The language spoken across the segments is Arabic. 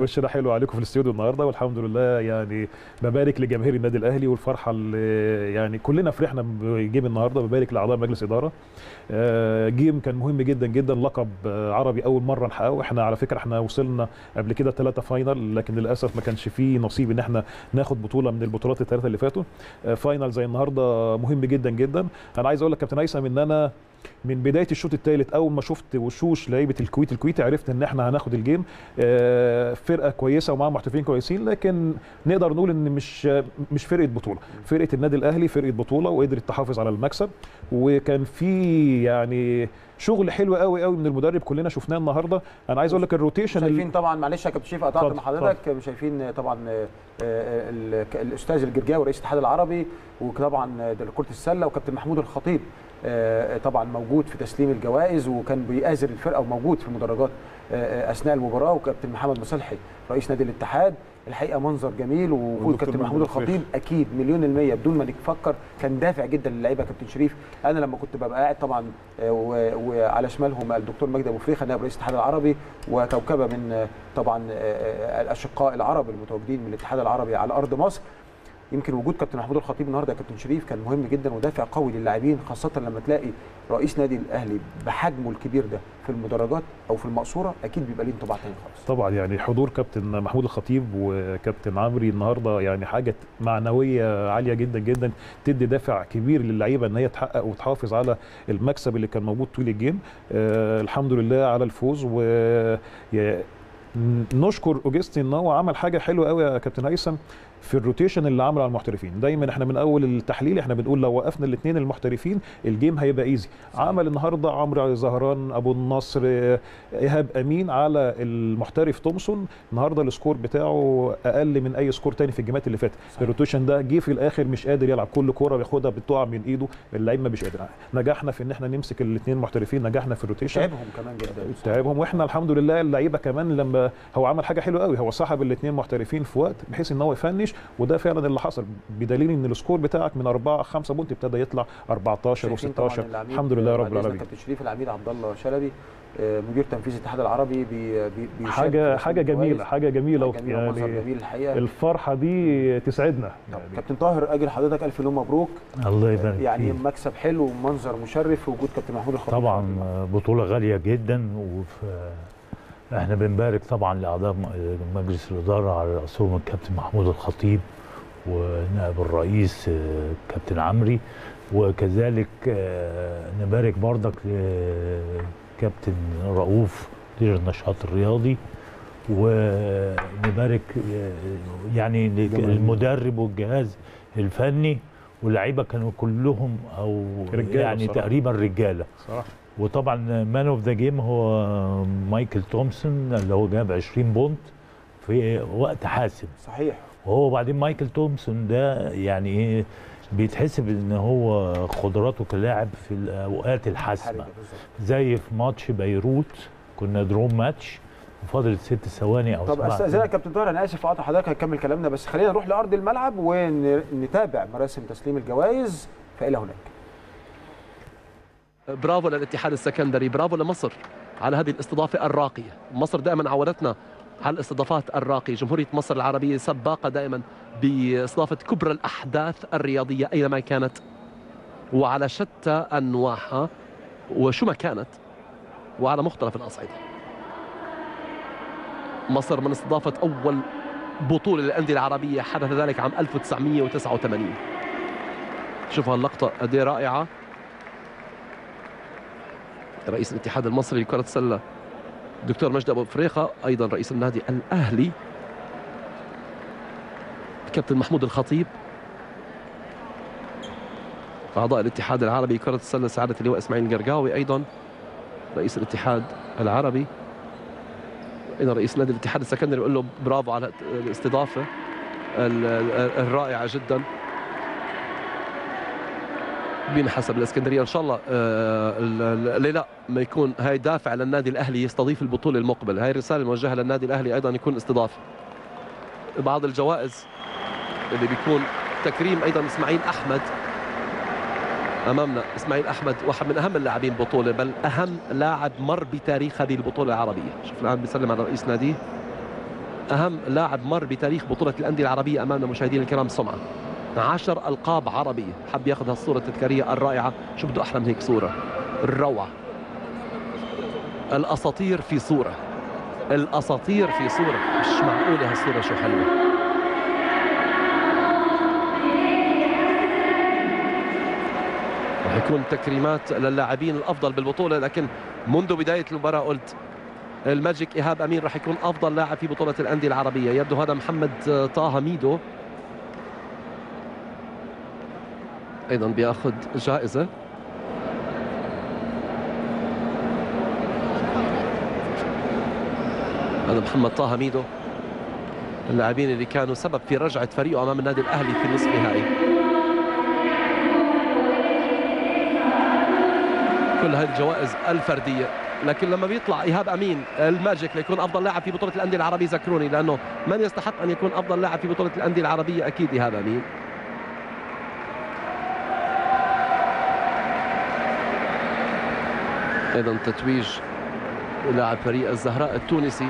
وش ده حلو عليكم في الاستوديو النهارده، والحمد لله يعني ببارك لجماهير النادي الاهلي، والفرحه اللي يعني كلنا فرحنا بجيم النهارده. ببارك لاعضاء مجلس اداره. جيم كان مهم جدا جدا، لقب عربي اول مره نحققه. احنا على فكره احنا وصلنا قبل كده 3 فاينل، لكن للاسف ما كانش فيه نصيب ان احنا ناخد بطوله من البطولات ال3 اللي فاتوا. فاينل زي النهارده مهم جدا جدا. انا عايز اقول لك كابتن هيثم ان انا من بدايه الشوط الثالث اول ما شفت وشوش لعيبه الكويت عرفت ان احنا هناخد الجيم. فرقه كويسه ومعاهم محترفين كويسين، لكن نقدر نقول ان مش فرقه بطوله، فرقه النادي الاهلي فرقه بطوله، وقدرت تحافظ على المكسب. وكان في يعني شغل حلو قوي من المدرب، كلنا شفناه النهارده. انا عايز اقول لك الروتيشن شايفين طبعا، معلش يا كابتن شيف قطعت مع حضرتك، شايفين طبعا الاستاذ الجرجاوي رئيس الاتحاد العربي، وطبعا كره السله، وكابتن محمود الخطيب طبعا موجود في تسليم الجوائز وكان بيآزر الفرقه وموجود في المدرجات اثناء المباراه، وكابتن محمد مصلحي رئيس نادي الاتحاد. الحقيقه منظر جميل، ووجود كابتن محمود الخطيب اكيد مليون المية بدون ما نفكر كان دافع جدا للعيبه. كابتن شريف انا لما كنت ببقى قاعد طبعا وعلى شمالهم الدكتور مجدي ابو فريحة نائب رئيس الاتحاد العربي، وكوكبه من طبعا الاشقاء العرب المتواجدين من الاتحاد العربي على ارض مصر. يمكن وجود كابتن محمود الخطيب النهارده يا كابتن شريف كان مهم جدا ودافع قوي للاعبين، خاصه لما تلاقي رئيس نادي الاهلي بحجمه الكبير ده في المدرجات او في المقصوره، اكيد بيبقى ليه انطباع ثاني خالص. طبعا يعني حضور كابتن محمود الخطيب وكابتن عمرو النهارده يعني حاجه معنويه عاليه جدا جدا، تدي دافع كبير للعيبه ان هي تحقق وتحافظ على المكسب اللي كان موجود طول الجيم. الحمد لله على الفوز، و نشكر اوجستي ان هو عمل حاجه حلوه قوي يا كابتن هيثم في الروتيشن اللي عمله على المحترفين. دايما احنا من اول التحليل احنا بنقول لو وقفنا الاثنين المحترفين الجيم هيبقى ايزي. عمل النهارده عمرو زهران ابو النصر ايهاب امين على المحترف تومسون. النهارده السكور بتاعه اقل من اي سكور تاني في الجيمات اللي فاتت. الروتيشن ده جه في الاخر مش قادر يلعب، كل كوره بياخدها بتقع من ايده، اللعيب ما بيش قادر. نجحنا في ان احنا نمسك الاثنين المحترفين، نجحنا في الروتيشن، تعبهم كمان جدا تعبهم، واحنا الحمد لله اللعيبه كمان لما هو عمل حاجه حلوه قوي، هو سحب الاثنين محترفين في وقت بحيث ان هو يفنش، وده فعلا اللي حصل، بدليل ان السكور بتاعك من 4-5 بونت ابتدى يطلع 14 و16. الحمد لله رب العالمين. كابتن شريف العميد عبد الله شلبي مدير تنفيذي الاتحاد العربي حاجه جميله يعني منظر جميل الحقيقه، الفرحه دي تسعدنا يعني. كابتن طاهر اجل حضرتك الف يوم مبروك، الله يبارك يعني فيه. مكسب حلو ومنظر مشرف، وجود كابتن محمود الخطيب طبعا بطوله غاليه جدا، احنا بنبارك طبعا لاعضاء مجلس الاداره على راسهم الكابتن محمود الخطيب ونائب الرئيس كابتن عمري، وكذلك نبارك برضك لكابتن رؤوف مدير النشاط الرياضي، ونبارك يعني المدرب والجهاز الفني، واللعيبه كانوا كلهم او يعني تقريبا رجاله صراحه. وطبعا مان اوف ذا جيم هو مايكل تومسون اللي هو جاب 20 بونت في وقت حاسم صحيح. وهو بعدين مايكل تومسون ده يعني ايه بيتحسب ان هو قدراته كلاعب في الاوقات الحاسمه، زي في ماتش بيروت كنا دروم ماتش وفاضل 6 ثواني او 7. طب استاذنك كابتن طاهر، انا اسف اقطع حضرتك، هنكمل كلامنا بس خلينا نروح لارض الملعب ونتابع مراسم تسليم الجوائز. فالى هناك. برافو للاتحاد السكندري، برافو لمصر على هذه الاستضافة الراقية. مصر دائما عودتنا على الاستضافات الراقية. جمهورية مصر العربية سباقة دائما باستضافة كبرى الأحداث الرياضية أينما كانت وعلى شتى أنواعها وشو ما كانت وعلى مختلف الأصعدة. مصر من استضافة أول بطولة للأندية العربية، حدث ذلك عام 1989. شوفوا هاللقطة قد ايه رائعة. رئيس الاتحاد المصري لكرة السلة دكتور مجدي أبو فريحة، أيضا رئيس النادي الأهلي كابتن محمود الخطيب، أعضاء الاتحاد العربي لكرة السلة سعادة اللواء اسماعيل قرقاوي، أيضا رئيس الاتحاد العربي، أيضا رئيس نادي الاتحاد السكندري. بقول له برافو على الاستضافة الرائعة جدا. بينحسب الاسكندريه ان شاء الله ليه لا ما يكون هاي دافع للنادي الاهلي يستضيف البطوله المقبله. هاي رساله موجهه للنادي الاهلي ايضا يكون استضافه. بعض الجوائز اللي بيكون تكريم ايضا اسماعيل احمد امامنا. اسماعيل احمد واحد من اهم اللاعبين البطوله، بل اهم لاعب مر بتاريخ هذه البطوله العربيه. شوف الان بيسلم على رئيس ناديه أهم لاعب مر بتاريخ بطولة الأندية العربية أمامنا مشاهدينا الكرام. صنعاء 10 ألقاب عربية، حب ياخذ هالصورة التذكارية الرائعة، شو بده أحلى من هيك صورة؟ الروعة، الأساطير في صورة، الأساطير في صورة، مش معقولة هالصورة شو حلوة. راح يكون تكريمات للاعبين الأفضل بالبطولة، لكن منذ بداية المباراة قلت الماجيك إيهاب أمين راح يكون أفضل لاعب في بطولة الأندية العربية. يبدو هذا محمد طه ميدو أيضا بيأخذ جائزة. هذا محمد طه ميدو، اللاعبين اللي كانوا سبب في رجعة فريقه أمام النادي الأهلي في النصف النهائي. كل هذه الجوائز الفردية، لكن لما بيطلع إيهاب أمين الماجيك ليكون أفضل لاعب في بطولة الأندية العربية، ذكروني، لأنه من يستحق أن يكون أفضل لاعب في بطولة الأندية العربية؟ أكيد إيهاب أمين. أيضا تتويج لاعب فريق الزهراء التونسي.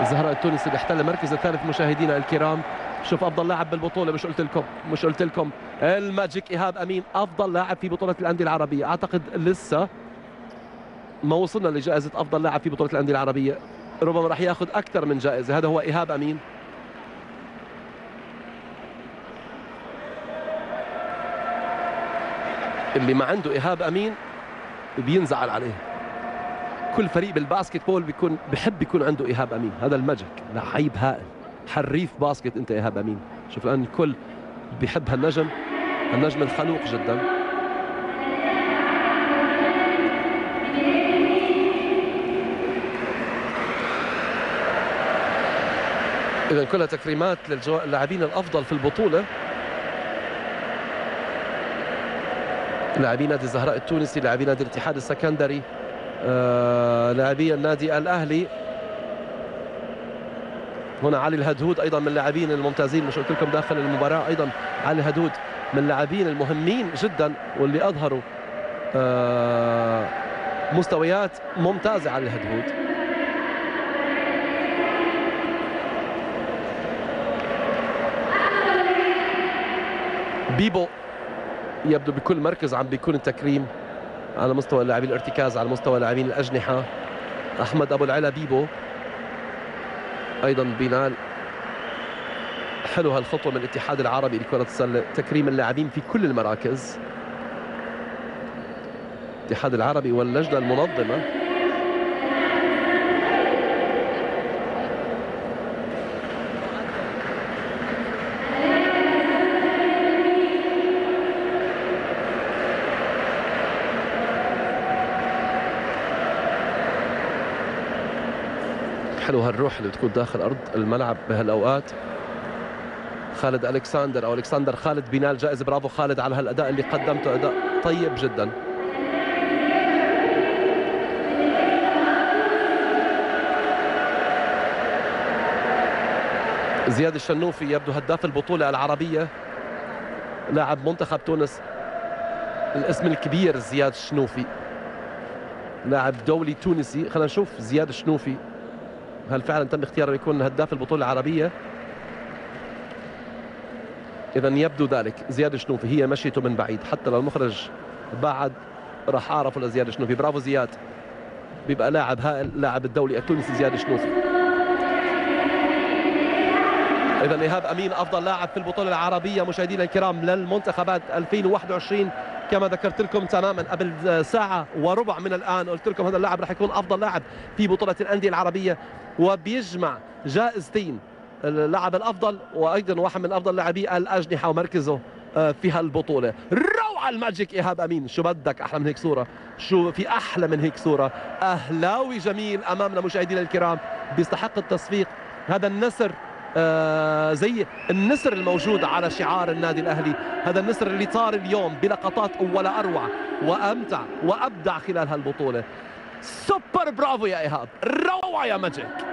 الزهراء التونسي بيحتل المركز الثالث مشاهدينا الكرام. شوف أفضل لاعب بالبطولة، مش قلت لكم الماجيك إيهاب أمين أفضل لاعب في بطولة الأندية العربية. أعتقد لسه ما وصلنا لجائزة أفضل لاعب في بطولة الأندية العربية، ربما راح ياخذ أكثر من جائزة. هذا هو إيهاب أمين. اللي ما عنده إيهاب أمين بينزعل عليه. كل فريق بالباسكت بول بحب يكون عنده إيهاب أمين، هذا الماجيك، لعيب هائل، حريف باسكت أنت إيهاب أمين. شوف الآن الكل بيحب هالنجم، النجم الخلوق جدا. إذا كلها تكريمات للاعبين الأفضل في البطولة، لاعبي نادي الزهراء التونسي، لاعبي نادي الاتحاد السكندري، لاعبي النادي الأهلي. هنا علي الهدهود أيضا من اللاعبين الممتازين، مش قلت لكم داخل المباراة، أيضا علي الهدهود من اللاعبين المهمين جدا واللي أظهروا مستويات ممتازة. علي الهدهود بيبو يبدو بكل مركز عم بيكون التكريم على مستوى اللاعبين الارتكاز، على مستوى اللاعبين الأجنحة. أحمد أبو العلا بيبو أيضا بينال. حلو هالخطوة من الاتحاد العربي لكرة السلة، تكريم اللاعبين في كل المراكز. الاتحاد العربي واللجنة المنظمة. حلو هالروح اللي بتكون داخل أرض الملعب بهالأوقات. خالد الكسندر أو الكسندر خالد بينال جائزة. برافو خالد على هالأداء اللي قدمته، أداء طيب جدا. زياد الشنوفي يبدو هداف البطولة العربية، لاعب منتخب تونس، الاسم الكبير زياد الشنوفي، لاعب دولي تونسي. خلينا نشوف زياد الشنوفي، هل فعلا تم اختياره يكون هداف البطولة العربية؟ إذا يبدو ذلك. زياد الشنوفي هي مشيته من بعيد، حتى لو المخرج بعد راح أعرفه لزياد الشنوفي. برافو زياد، بيبقى لاعب هائل، لاعب الدولي التونسي زياد الشنوفي. إذا إيهاب أمين أفضل لاعب في البطولة العربية مشاهدينا الكرام للمنتخبات 2021. كما ذكرت لكم تماما قبل ساعة وربع من الآن، قلت لكم هذا اللاعب راح يكون أفضل لاعب في بطولة الأندية العربية، وبيجمع جائزتين، اللاعب الأفضل وأيضا واحد من أفضل لاعبي الأجنحة ومركزه في هالبطولة. روعة الماجيك إيهاب أمين، شو بدك أحلى من هيك صورة؟ شو في أحلى من هيك صورة؟ أهلاوي جميل أمامنا مشاهدينا الكرام، بيستحق التصفيق. هذا النسر زي النسر الموجود على شعار النادي الأهلي، هذا النسر اللي طار اليوم بلقطات ولا أروع وأمتع وأبدع خلال هالبطولة. سوبر، برافو يا إيهاب، روعة يا ماجيك.